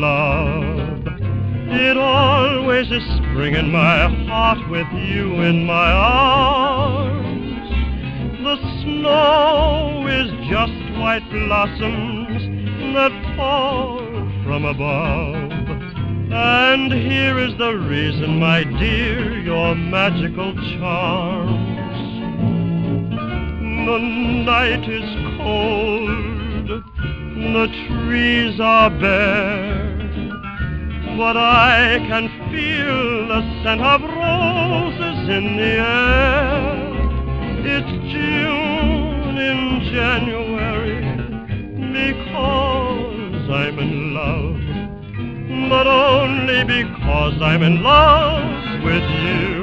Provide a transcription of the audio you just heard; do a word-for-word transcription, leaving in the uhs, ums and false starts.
love. It always is spring in my heart with you in my arms. The snow is just white blossoms that fall from above. And here is the reason, my dear, your magical charms. The night is cold, the trees are bare, but I can feel the scent of roses in the air. It's June in January because I'm in love, but only because I'm in love with you.